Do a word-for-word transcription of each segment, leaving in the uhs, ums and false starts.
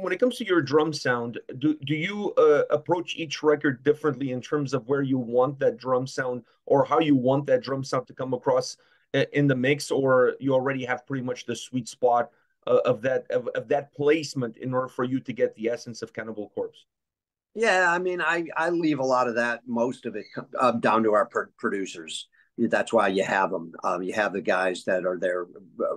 when it comes to your drum sound, do, do you uh, approach each record differently in terms of where you want that drum sound or how you want that drum sound to come across in the mix, or you already have pretty much the sweet spot uh, of that of, of that placement in order for you to get the essence of Cannibal Corpse? Yeah, I mean, I, I leave a lot of that, most of it uh, down to our pro producers. That's why you have them. Um, you have the guys that are there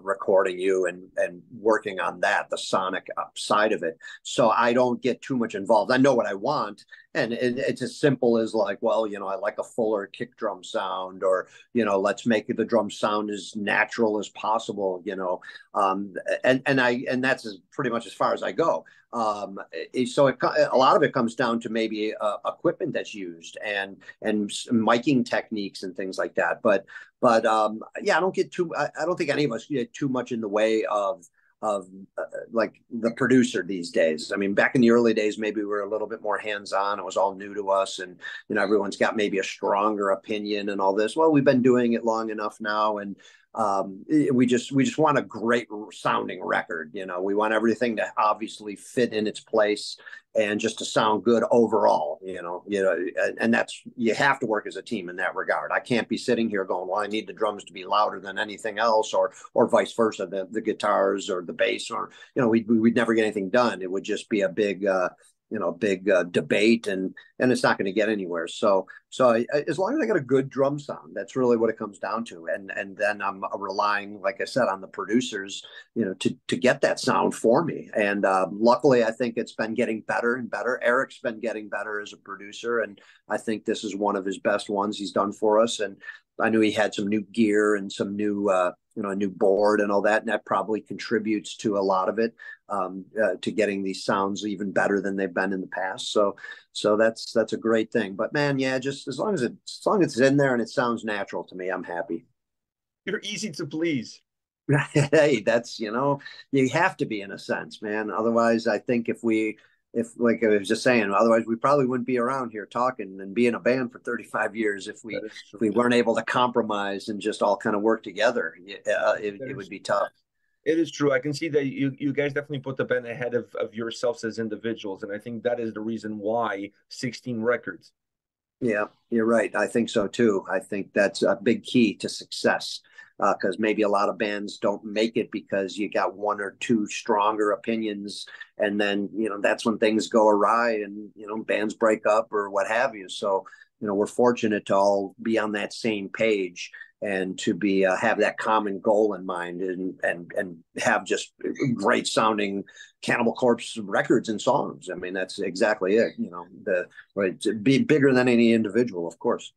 recording you and, and working on that, the sonic side of it. So I don't get too much involved. I know what I want. And it, it's as simple as like, well, you know, I like a fuller kick drum sound, or, you know, let's make the drum sound as natural as possible, you know, um, and, and I, and that's as pretty much as far as I go. Um, so it, a lot of it comes down to maybe uh, equipment that's used and and miking techniques and things like that. But but um, yeah, I don't get too. I, I don't think any of us get too much in the way of of uh, like the producer these days. I mean, back in the early days, maybe we were a little bit more hands-on. It was all new to us, and you know, everyone's got maybe a stronger opinion and all this. Well, we've been doing it long enough now, and um, we just we just want a great sounding record. You know, we want everything to obviously fit in its place and just to sound good overall. You know, you know, and that's, you have to work as a team in that regard. I can't be sitting here going, well, I need the drums to be louder than anything else, or or vice versa, the the guitars or the bass, or you know, we'd we'd never get anything done. It would just be a big uh, you know, big uh, debate, and and it's not going to get anywhere. So so I, as long as I got a good drum sound, that's really what it comes down to. And and then I'm relying, like I said, on the producers, you know, to to get that sound for me. And uh, luckily, I think it's been getting better and better. Eric's been getting better as a producer, and I think this is one of his best ones he's done for us. And I knew he had some new gear and some new, uh, you know, a new board and all that, and that probably contributes to a lot of it, um, uh, to getting these sounds even better than they've been in the past. So, so that's that's a great thing. But man, yeah, just as long as it, as long as it's in there and it sounds natural to me, I'm happy. You're easy to please. Hey, that's, you know, you have to be in a sense, man. Otherwise, I think if we. If, like I was just saying, otherwise we probably wouldn't be around here talking and be in a band for thirty-five years if we if we weren't able to compromise and just all kind of work together. Uh, it, it would be tough. It is true. I can see that you you guys definitely put the band ahead of, of yourselves as individuals, and I think that is the reason why sixteen records. Yeah, you're right. I think so too. I think that's a big key to success. Because uh, maybe a lot of bands don't make it because you got one or two stronger opinions, and then you know that's when things go awry, and you know bands break up or what have you. So you know we're fortunate to all be on that same page and to be uh, have that common goal in mind, and and and have just great sounding Cannibal Corpse records and songs. I mean that's exactly it. You know the right, be bigger than any individual, of course.